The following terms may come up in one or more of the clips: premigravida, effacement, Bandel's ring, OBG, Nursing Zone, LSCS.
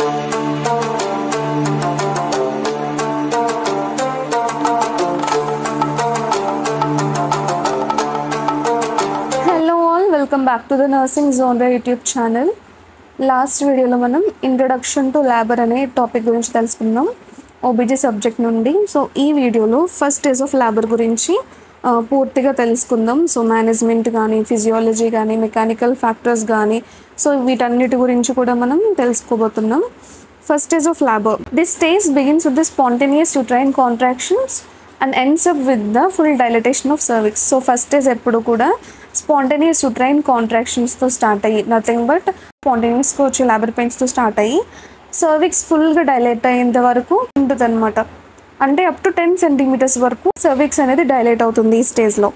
Welcome back to the Nursing Zone YouTube channel. Last video lo manam introduction to labor ane topic gurinchi telusukunnam, OBG subject nundi. So ee video lo first days of labor gurinchi పూర్తిగా తెలుసుకుందాం. So management గాని, physiology గాని, mechanical factors గాని, so వీటన్నిటి గురించి కూడా మనం తెలుసుకోబోతున్నాం. First stage of labour. This stage begins with the spontaneous uterine contractions and ends up with the full dilatation of cervix. So first is eppudu kuda spontaneous uterine contractions to start ayyi, nothing but spontaneous coach labor pains to start ayyi, cervix full ga dilate ayinda varaku untadu anamata. Ante up to 10 centimeters varaku cervix anedi dilate avutundi ee stage lo.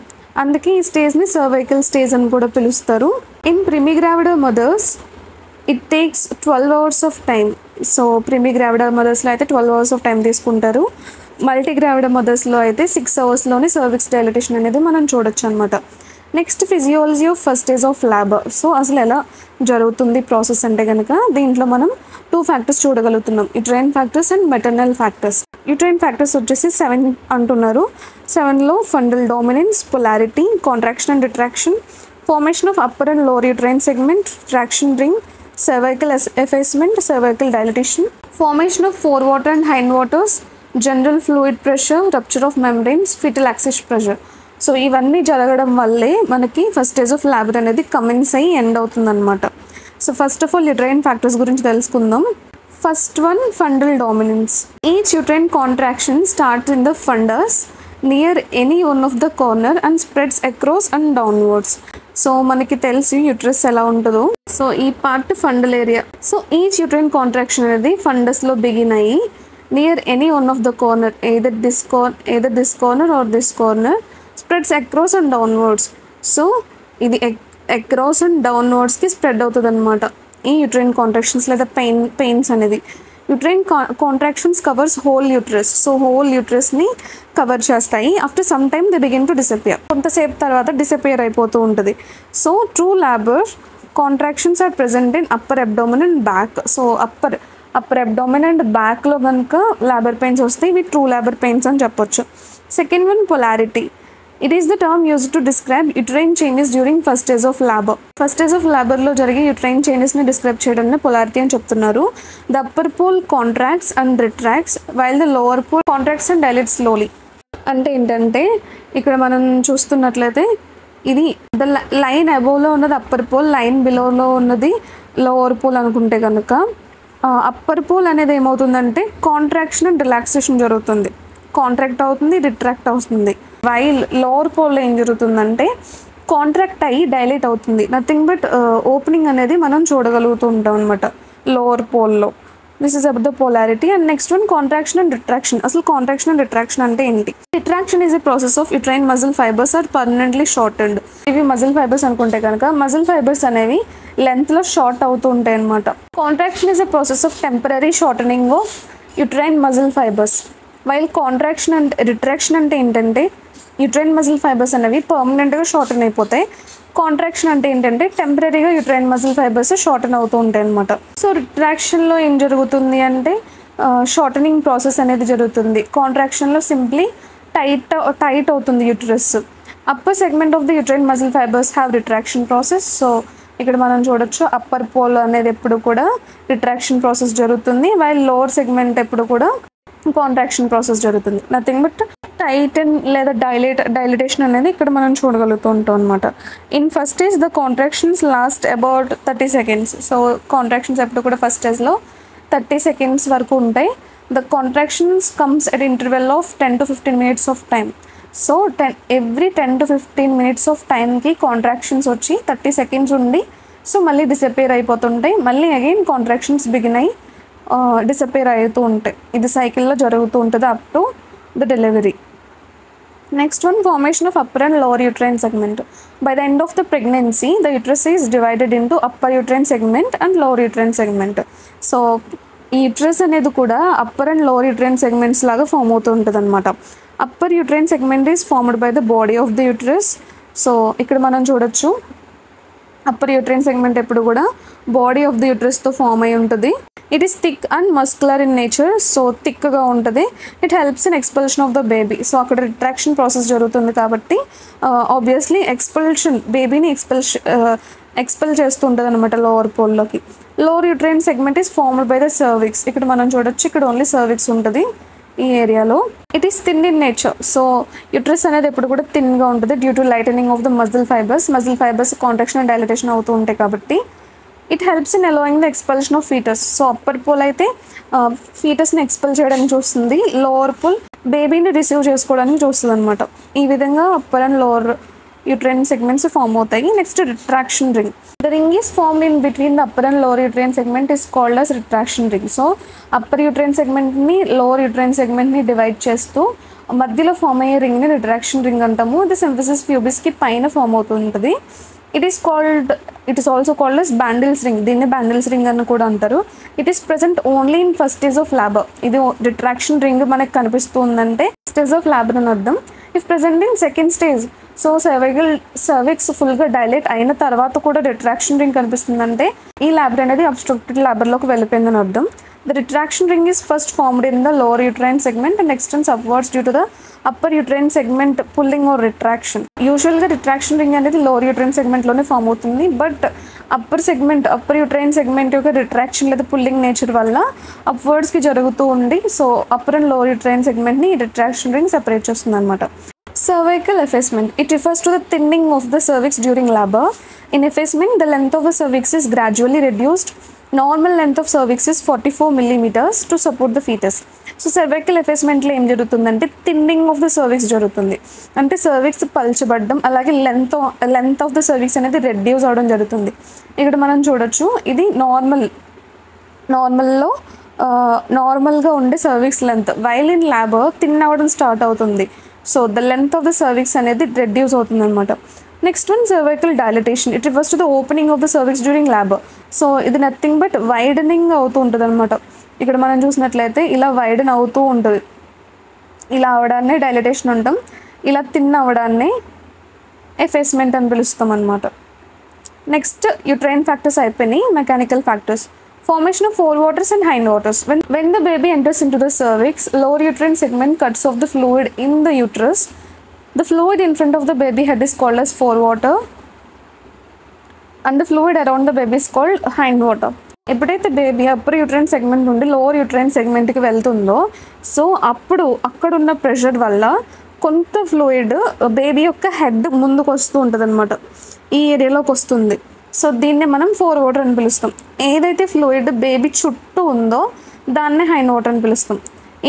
Anduke ee stage ni cervical stage ani kuda pilustaru. In premigravida mothers it takes 12 hours of time. So premigravida mothers lo aithe 12 hours of time తీసుకుంటారు. మల్టీగ్రావిడ మదర్స్లో అయితే 6 అవర్స్లోనే cervix dilatation అనేది మనం చూడొచ్చు అనమాట. Next physiology of first stage of labour. So అసలు ఎలా జరుగుతుంది process అంటే కనుక దీంట్లో మనం 2 ఫ్యాక్టర్స్ చూడగలుగుతున్నాం, uterine factors and maternal factors. Uterine factors వచ్చేసి 7 అంటున్నారు. 7లో fundal dominance, polarity, contraction and retraction, formation of upper and lower uterine segment, traction ring, cervical effacement, cervical dilatation, formation of four water and hind waters, general fluid pressure, rupture of membranes, fetal axis pressure. So ఇవన్నీ జరగడం వల్లే మనకి first stage of లాబర్ అనేది commence అయ్యి end అవుతుందన్నమాట. So first of all uterine factors గురించి తెలుసుకుందాం. First one fundal dominance. Each uterine contraction start in the fundus near any one of the corner and spreads across and downwards. So మనకి తెలుసు uterus ఎలా ఉంటుందో. So ఈ part fundal area. So each uterine contraction అనేది ఫండస్లో begin అయ్యి near any one of the corner, either this corner or this corner, spreads across and downwards. So idi across and downwards ki spread avutad anamata ee uterine contractions leda pains anedi. Uterine contractions covers whole uterus. So whole uterus ni cover chestayi. After some time they begin to disappear. Konta sepu tarvata disappear ayipotu untadi. So true labor contractions are present in upper abdomen and back. So upper abdomen and back lo ganka labor pains vastayi. Ivi true labor pains ani cheppochu. Second one polarity. It is the term used to describe uterine changes during first stage of labor. First stage of labor lo jarige uterine changes ni describe cheyadanni polarity ani cheptunnaru. The upper pole contracts and retracts while the lower pole contracts and dilates slowly. Ante entante ikkada manam chustunnatlayite ఇది the line అబోవ్లో ఉన్నది upper pole, line బిలోలో ఉన్నది lower pole అనుకుంటే కనుక upper pole అనేది ఏమవుతుందంటే contraction and relaxation జరుగుతుంది, contract అవుతుంది, రిట్రాక్ట్ అవుతుంది. వైల్ లోవర్ పోల్లో ఏం జరుగుతుందంటే కాంట్రాక్ట్ అయ్యి డైలేట్ అవుతుంది, నథింగ్ బట్ ఓపెనింగ్ అనేది మనం చూడగలుగుతూ ఉంటాం అనమాట లోవర్ పోల్లో. This is about the polarity. And next one contraction and retraction. అసలు కాంట్రాక్షన్ అండ్ రిట్రాక్షన్ అంటే ఏంటి? Retraction is a process of uterine muscle fibres are permanently shortened. ఇవి మజిల్ ఫైబర్స్ అనుకుంటే కనుక మజిల్ ఫైబర్స్ అనేవి లెంత్లో షార్ట్ అవుతూ ఉంటాయి అనమాట. Contraction is a process of temporary shortening of uterine muscle fibres. While contraction and retraction అంటే ఏంటంటే యుటరైన్ మజిల్ ఫైబర్స్ అనేవి పర్మనెంట్గా షార్టన్ అయిపోతాయి. కాంట్రాక్షన్ అంటే ఏంటంటే టెంపరీగా యుటరైన్ మజిల్ ఫైబర్స్ షార్టన్ అవుతూ ఉంటాయి అనమాట. సో రిట్రాక్షన్లో ఏం జరుగుతుంది అంటే షార్టనింగ్ ప్రాసెస్ అనేది జరుగుతుంది. కాంట్రాక్షన్లో సింప్లీ టైట్ అవుతుంది uterus. Upper segment of the uterine muscle fibres have retraction process. So ఇక్కడ మనం చూడొచ్చు అప్పర్ పోల్ అనేది ఎప్పుడు కూడా రిట్రాక్షన్ ప్రాసెస్ జరుగుతుంది, వైల్ లోవర్ సెగ్మెంట్ ఎప్పుడు కూడా కాంట్రాక్షన్ ప్రాసెస్ జరుగుతుంది, నథింగ్ బట్ టైటన్ లేదా డైలిటేషన్ అనేది ఇక్కడ మనం చూడగలుగుతూ ఉంటాం అనమాట. In first stage the contractions last about 30 seconds. So contractions ఎప్పుడు కూడా ఫస్ట్ స్టేజ్లో 30 సెకండ్స్ వరకు ఉంటాయి. The contractions comes at interval of 10 to 15 minutes of time. So every 10 to 15 minutes of టైంకి కాంట్రాక్షన్స్ వచ్చి 30 సెకండ్స్ ఉండి సో మళ్ళీ డిసపేర్ అయిపోతుంటాయి. మళ్ళీ అగైన్ కాంట్రాక్షన్స్ బిగిన్ అయ్యి డిసపేర్ అవుతూ ఉంటాయి. ఇది సైకిల్లో జరుగుతూ ఉంటుంది up to the delivery. Next one formation of upper and lower uterine segment. By the end of the pregnancy the uterus is divided into upper uterine segment and lower uterine segment. So ఈ uterus అనేది కూడా upper and lower uterine segments లాగా form అవుతూ ఉంటుంది అనమాట. Upper uterine segment is formed by the body of the uterus. So ఇక్కడ మనం చూడొచ్చు అప్పర్ యుటరైన్ సెగ్మెంట్ ఎప్పుడు కూడా బాడీ ఆఫ్ ది యుటరస్తో ఫామ్ అయి ఉంటుంది. It is thick and muscular in nature, so thick ga untadi. It helps in expulsion of the baby. So akkada retraction process jarugutundi kabatti obviously expulsion baby ni expel chestuntadi anamata lower pole loki. Lower uterine segment is formed by the cervix. Ikkada manam chodochu, ikkada only cervix untadi. Area low. It is thin in nature, so uterus anedi eppudu kuda thin ga untadi due to lightening of the muscle fibers. Muscle fibers contraction and dilatation avutu untayi kabatti. It helps in allowing the expulsion of fetus. So upper pole aithe fetus ni expel cheyadaniki chustundi, lower pole baby ni receive chesukodaniki chustadi anamata. Ee vidhanga upper and lower uterine segments form avutayi. Next, retraction ring. The ring is formed in between the upper and lower uterine segment is called as retraction ring. So upper uterine segment ni lower uterine segment ni divide chestu madhyalo form ayye ring ni retraction ring antamu. This emphasis pubis ki paina form avutuntadi. It is also called as Bandel's ring. Dinne Bandel's ring annu kuda antaru. It is present only in first stage of labor. Idi retraction ring manaku kanipistundante stage of labor ani ardham. If present in second stage, so cervix full ga dilate ayina tarvata kuda retraction ring kanipistundante ee labor anedi obstructed labor loku vellipoyindani ardham. The retraction ring is first formed in the lower uterine segment and extends upwards due to the upper uterine segment pulling or retraction. Usually retraction ring అనేది lower uterine segment లోనే form అవుతుంది, but upper uterine segment యొక్క retraction లేదా pulling nature వల్ల upwards కి జరుగుతూ ఉంది. So upper and lower uterine segment ని retraction ring సెపరేట్ చేస్తుంది అన్నమాట. Cervical effacement. It refers to the thinning of the cervix during labor. In effacement, the length of the cervix is gradually reduced. Normal length of cervix is 44 millimeters to support the fetus. So cervical effacement lo em jarugutundante thinning of the cervix jarugutundi. Ante cervix palchabaddam alage length of the cervix anedi reduce avadam jarugutundi. Ikkada manam chodochu idi normal lo normal ga unde cervix length, while in labor thin avadam start avutundi. So the length of the cervix anedi reduce avutundi anamata. Next one, cervical dilatation. It refers to the opening of the cervix during labor. So ఇది nothing but widening అవుతూ ఉంటుంది అనమాట. ఇక్కడ మనం చూసినట్లయితే ఇలా వైడన్ అవుతూ ఉంటుంది. ఇలా అవడాన్ని డైలటేషన్ అంటాం, ఇలా తిన్న అవడాన్ని ఎఫేస్మెంట్ అని పిలుస్తాం అనమాట. నెక్స్ట్ యూట్రైన్ ఫ్యాక్టర్స్ అయిపోయినాయి. Mechanical factors. Formation of forewaters and hindwaters. When the baby enters into the cervix, lower uterine segment cuts off the fluid in the uterus. The fluid in front of the baby head is called as forewater and the fluid around the baby is called hindwater. ఎప్పుడైతే baby upper uterine segment నుండి lower uterine సెగ్మెంట్కి వెళ్తుందో, so అప్పుడు అక్కడున్న pressure వల్ల కొంత fluid baby యొక్క head ముందుకు వస్తూ ఉంటుంది అనమాట. ఈ ఏరియాలోకి వస్తుంది. సో దీన్నే మనం ఫోర్వాటర్ అని పిలుస్తాం. ఏదైతే ఫ్లూయిడ్ బేబీ చుట్టూ ఉందో దాన్నే హైండ్వాటర్ అని పిలుస్తాం.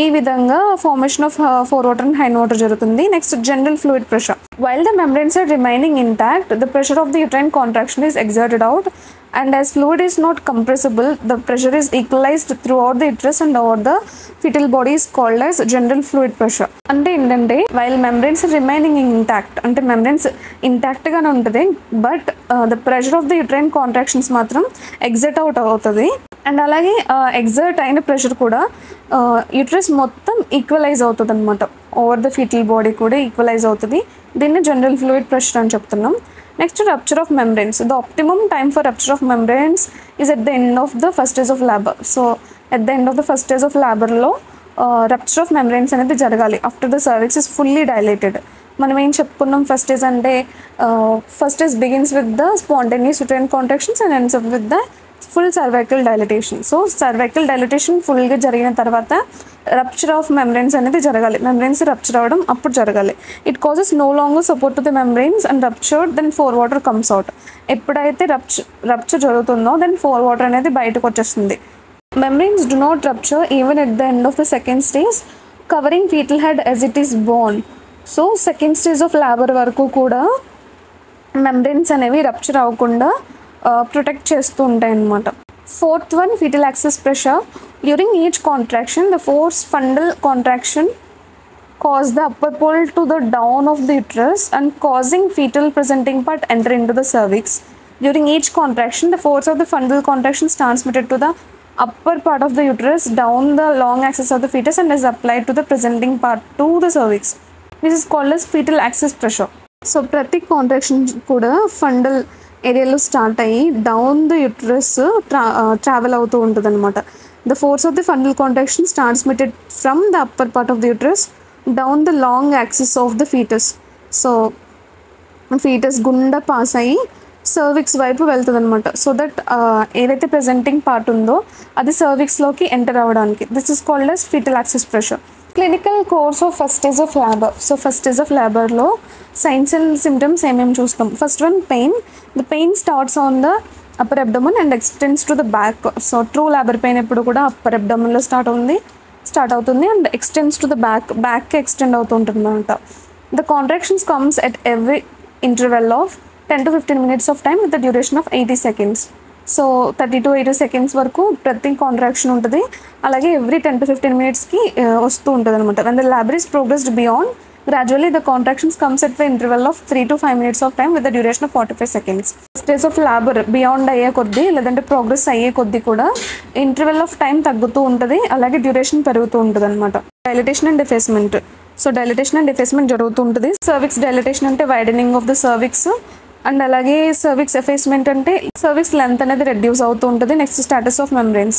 ఈ విధంగా formation of forewater and hindwater జరుగుతుంది. Next, general fluid pressure. While the membranes are remaining intact, the pressure of the uterine contraction is exerted out and as fluid is not compressible, the pressure is equalised throughout the uterus and over the fetal body is called as general fluid pressure. అంటే ఏంటంటే while membranes remaining intact, అంటే membranes ఇంటాక్ట్గానే ఉంటుంది, but the pressure of the uterine contractions మాత్రం exert out అవుతుంది. And అలాగే exert అయిన pressure కూడా యూట్రస్ మొత్తం ఈక్వలైజ్ అవుతుంది అనమాట. ఓవర్ ద ఫిటల్ బాడీ కూడా ఈక్వలైజ్ అవుతుంది. దీన్ని జనరల్ ఫ్లూయిడ్ ప్రెషర్ అని చెప్తున్నాం. Next, rupture of membranes. The optimum time for rupture of membranes is at the end of the first stage of labour. So at the end of the first stage of లేబర్లో rupture of membranes అనేది జరగాలి after the cervix is fully dilated. మనం ఏం చెప్పుకున్నాం, first stage అంటే first stage begins with the spontaneous uterine contractions and ends up with the full cervical dilatation. So cervical dilatation ఫుల్గా జరిగిన తర్వాత రప్చర్ ఆఫ్ మెంబ్రెన్స్ అనేది జరగాలి. మెంబ్రెన్స్ రప్చర్ అవ్వడం అప్పుడు జరగాలి. It causes no longer support to the membranes and ruptured then forewater comes out. ఎప్పుడైతే rupture జరుగుతుందో దెన్ ఫోర్వాటర్ అనేది బయటకు వచ్చేస్తుంది. Membranes do not rupture even at the end of the second stage, covering fetal head as it is born. So second stage of labour వరకు కూడా membranes అనేవి rupture అవ్వకుండా protect చేస్తూ ఉంటాయి అన్నమాట. Fourth one, fetal axis pressure. During each contraction, the force fundal contraction cause the upper pole to the down of the uterus and causing fetal presenting part enter in to the cervix. During each contraction, the force of the fundal contraction is transmitted to the upper part of the uterus down the long axis of the fetus and is applied to the presenting part to the cervix. This is called as fetal axis pressure. So ప్రతి contraction కూడా fundal areaలో start అయ్యి down the uterus travel అవుతూ ఉంటుంది అనమాట. The force of the fundal contraction transmitted from the upper part of the uterus down the long axis of the fetus. So fetus గుండా pass అయ్యి cervix వైపు వెళ్తుంది అనమాట. సో దట్ ఏదైతే presenting part ఉందో అది సర్విక్స్లోకి ఎంటర్ అవ్వడానికి. This is called as fetal axis pressure. Clinical course of first stage of labour. So first stage of ల్యాబర్లో సైన్స్ అండ్ సిమ్టమ్స్ ఏమేమి చూస్తాం? First one pain. The pain starts on the upper abdomen and extends to the back. So true labour pain ఎప్పుడు కూడా upper అబ్డమన్లో start అవుతుంది and extends to the back extend అవుతూ ఉంటుంది అనమాట. The contractions comes at every interval of 10 to 15 minutes of time with the duration of 80 seconds. So 30 to 80 seconds వరకు ప్రతి contraction ఉంటుంది. అలాగే ఎవ్రీ 10 to 15 మినిట్స్కి వస్తూ ఉంటుంది అనమాట. When the labor is progressed beyond, gradually the contractions comes at the interval of 3 to 5 minutes of time with the duration of 45 seconds. Stages of labor beyond అయ్యే కొద్దీ లేదంటే ప్రోగ్రెస్ అయ్యే కొద్దీ కూడా ఇంటర్వెల్ ఆఫ్ టైం తగ్గుతూ ఉంటుంది, అలాగే duration పెరుగుతూ ఉంటుంది అనమాట. Dilatation and defacement. So dilatation and defacement జరుగుతూ ఉంటుంది. సర్విక్స్ డైలటేషన్ అంటే widening of the cervix, and అలాగే సర్విక్స్ ఎఫేస్మెంట్ అంటే సర్విక్స్ లెంత్ అనేది రెడ్యూస్ అవుతూ ఉంటుంది. Next status of membranes.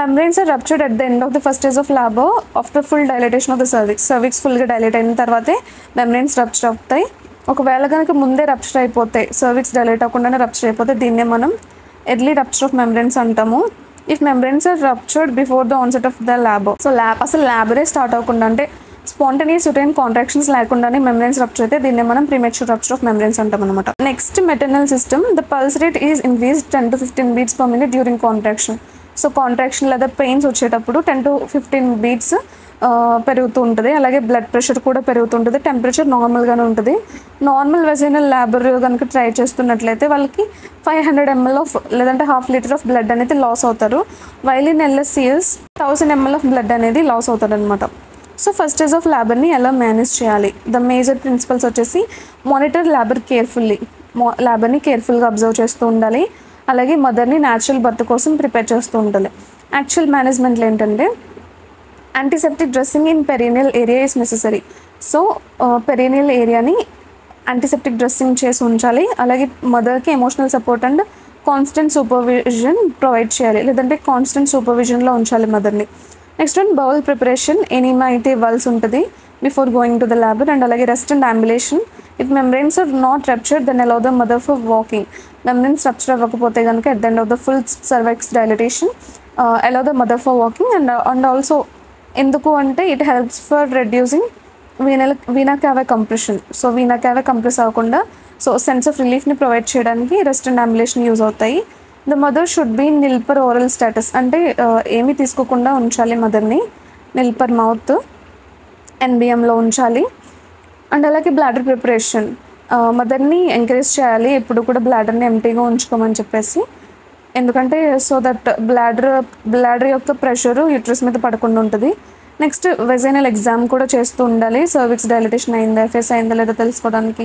Membranes are ruptured at the end of the first stage of labour after full dilatation of the cervix. Cervix ఫుల్గా dilate అయిన తర్వాతే membranes rupture అవుతాయి. ఒకవేళ కనుక ముందే రప్చర్ అయిపోతాయి, సర్విక్స్ డైలైట్ అవ్వకుండానే రప్చర్ అయిపోతే దీన్నే మనం ఎర్లీ రప్చర్ ఆఫ్ మెంబ్రెయిన్స్ అంటాము. If membranes are ruptured before the onset of the labour. So అసలు లాబరే స్టార్ట్ అవ్వకుండా, అంటే స్పాంటేనియస్ యుటైన్ కాంట్రాక్షన్స్ లేకుండానే మెంబ్రెయిన్స్ రప్చర్ అయితే దీన్ని మనం ప్రీమెచ్యూర్ రప్చర్ ఆఫ్ మెంబ్రెయిన్స్ అంటాం అనమాట. Next maternal system. The pulse rate is increased 10 to 15 beats per minute during contraction. So contraction లేదా పెయిన్స్ వచ్చేటప్పుడు 10 to 15 బీట్స్ పెరుగుతూ ఉంటుంది. అలాగే బ్లడ్ ప్రెషర్ కూడా పెరుగుతుంటుంది. టెంపరేచర్ నార్మల్గానే ఉంటుంది. నార్మల్ వెజైనల్ ల్యాబర్ కనుక ట్రై చేస్తున్నట్లయితే వాళ్ళకి 500 ml ఆఫ్ లేదంటే హాఫ్ లీటర్ ఆఫ్ బ్లడ్ అనేది లాస్ అవుతారు. While in LSCS 1000 ml of blood అనేది లాస్ అవుతారు అనమాట. సో ఫస్ట్ స్టేజ్ ఆఫ్ ల్యాబర్ని ఎలా మేనేజ్ చేయాలి? ద మేజర్ ప్రిన్సిపల్స్ వచ్చేసి మానిటర్ ల్యాబర్ కేర్ఫుల్లీ. ల్యాబర్ని కేర్ఫుల్గా అబ్జర్వ్ చేస్తూ ఉండాలి. అలాగే మదర్ని న్యాచురల్ బర్త్ కోసం ప్రిపేర్ చేస్తూ ఉండాలి. యాక్చువల్ మేనేజ్మెంట్లో ఏంటంటే antiseptic dressing in perineal area is necessary. So perineal ఏరియాని యాంటీసెప్టిక్ డ్రెస్సింగ్ చేసి ఉంచాలి. అలాగే మదర్కి emotional support and constant supervision provide చేయాలి, లేదంటే కాన్స్టెంట్ సూపర్విజన్లో ఉంచాలి మదర్ని. Next one bowel preparation. Enema అయితే ఇవ్వాల్సి ఉంటుంది before going to the labour. And అలాగే rest and ambulation. If membranes are not ruptured then allow the mother for walking. Membranes rupture అవ్వకపోతే కనుక at the end of the full cervix dilatation allow the mother for walking. And also ఎందుకు అంటే it helps for reducing vena cava compression. So vena cava compress అవ్వకుండా so sense of రిలీఫ్ని provide చేయడానికి rest and ambulation use అవుతాయి. The mother should be nil per oral status, అంటే ఏమీ తీసుకోకుండా ఉంచాలి మదర్ని. నిల్పర్ మౌత్ NBMలో ఉంచాలి. అండ్ అలాగే బ్లాడర్ ప్రిపరేషన్. మదర్ని ఎంకరేజ్ చేయాలి ఎప్పుడు కూడా బ్లాడర్ని ఎంటీగా ఉంచుకోమని చెప్పేసి, ఎందుకంటే సో దట్ బ్లాడర్ యొక్క ప్రెషరు యూట్రస్ మీద పడకుండా ఉంటుంది. నెక్స్ట్ వెజైనల్ ఎగ్జామ్ కూడా చేస్తూ ఉండాలి. సర్విక్స్ డైలటేషన్ అయిందా, ఎఫెస్ అయిందా లేదా తెలుసుకోవడానికి,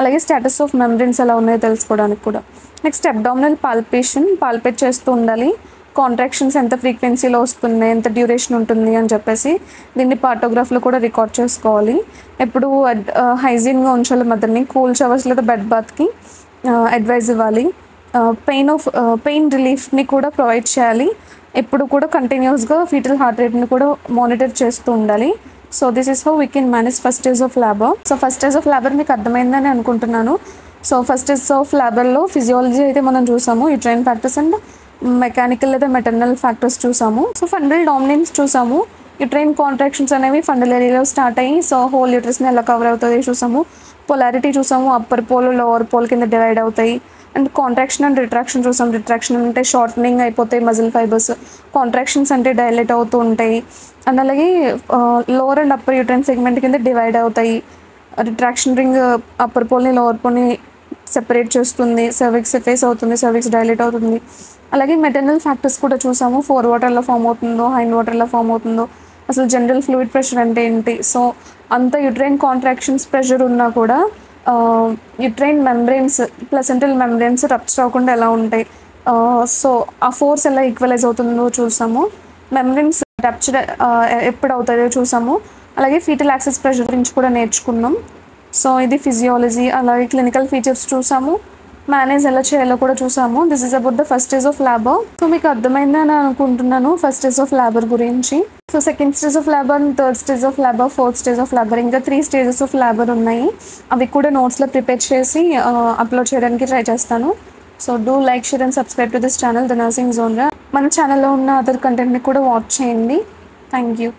అలాగే స్టేటస్ ఆఫ్ మెంబ్రెయిన్స్ ఎలా ఉన్నాయో తెలుసుకోవడానికి కూడా. Next abdominal palpation. పాల్పేట్ చేస్తూ ఉండాలి కాంట్రాక్షన్స్ ఎంత ఫ్రీక్వెన్సీలో వస్తున్నాయి, ఎంత డ్యూరేషన్ ఉంటుంది అని చెప్పేసి దీన్ని పార్టోగ్రాఫ్లో కూడా రికార్డ్ చేసుకోవాలి. ఎప్పుడు హైజీన్గా ఉంచాలి మదర్ని. కూల్ షవర్స్ లేదా బెడ్ బాత్కి అడ్వైజ్ ఇవ్వాలి. పెయిన్ రిలీఫ్ని కూడా ప్రొవైడ్ చేయాలి. ఎప్పుడు కూడా కంటిన్యూస్గా ఫీటల్ హార్ట్ రేట్ని కూడా మానిటర్ చేస్తూ ఉండాలి. So this is how we can manage first stage of labour. So first stage of labour మీకు అర్థమైందని అనుకుంటున్నాను. సో ఫస్ట్ స్టేజ్ ఆఫ్ ల్యాబర్లో ఫిజియాలజీ అయితే మనం చూసాము, యూట్రైన్ ఫ్యాక్టర్స్ అండ్ మెకానికల్ లేదా మెటర్నల్ ఫ్యాక్టర్స్ చూసాము. సో ఫండల్ డామినెన్స్ చూసాము. యూట్రైన్ కాంట్రాక్షన్స్ అనేవి ఫండల్ ఏరియాలో స్టార్ట్ అయ్యి సో హోల్ యూట్రస్ని ఎలా కవర్ అవుతుంది చూసాము. పొలారిటీ చూసాము, అప్పర్ పోల్ లోవర్ పోల్ కింద డివైడ్ అవుతాయి. అండ్ కాంట్రాక్షన్ అండ్ రిట్రాక్షన్ చూసాం. రిట్రాక్షన్ అంటే షార్టనింగ్ అయిపోతాయి మజిల్ ఫైబర్స్, కాంట్రాక్షన్స్ అంటే డైలేట్ అవుతూ ఉంటాయి. అండ్ అలాగే lower and upper uterine segment కింద డివైడ్ అవుతాయి. రిట్రాక్షన్ రింగ్ అప్పర్ పోల్ని లోవర్ పోల్ని సెపరేట్ చేస్తుంది. సర్విక్స్ ఎఫేస్ అవుతుంది, సర్విక్స్ డైలేట్ అవుతుంది. అలాగే మెటర్నల్ ఫ్యాక్టర్స్ కూడా చూసాము. ఫోర్ వాటర్లో ఫామ్ అవుతుందో, హైండ్ వాటర్లో ఫామ్ అవుతుందో, అసలు జనరల్ ఫ్లూయిడ్ ప్రెషర్ అంటే ఏంటి. సో అంత యూట్రైన్ కాంట్రాక్షన్స్ ప్రెషర్ ఉన్నా కూడా uterine membranes placental membranes rupture అవ్వకుండా ఎలా ఉంటాయి, సో ఆ ఫోర్స్ ఎలా ఈక్వలైజ్ అవుతుందో చూసాము. మెంబ్రెయిన్స్ రప్చర్ ఎప్పుడు అవుతాయో చూసాము. అలాగే ఫీటల్ యాక్సిస్ ప్రెషర్ గురించి కూడా నేర్చుకున్నాం. సో ఇది ఫిజియాలజీ. అలాగే క్లినికల్ ఫీచర్స్ చూసాము. మేనేజ్ ఎలా చేయాలో కూడా చూసాము. This is about the first stage of labour. So మీకు అర్థమైందని నేను అనుకుంటున్నాను ఫస్ట్ స్టేజ్ ఆఫ్ లేబర్ గురించి. So second stage of labour, third stage of labour, fourth stage of labour, ఇంకా 3 స్టేజెస్ ఆఫ్ లేబర్ ఉన్నాయి. అవి కూడా నోట్స్లో ప్రిపేర్ చేసి అప్లోడ్ చేయడానికి ట్రై చేస్తాను. So do like, share and subscribe to this channel the nursing జోన్గా. మన ఛానల్లో ఉన్న అదర్ కంటెంట్ని కూడా వాచ్ చేయండి. Thank you.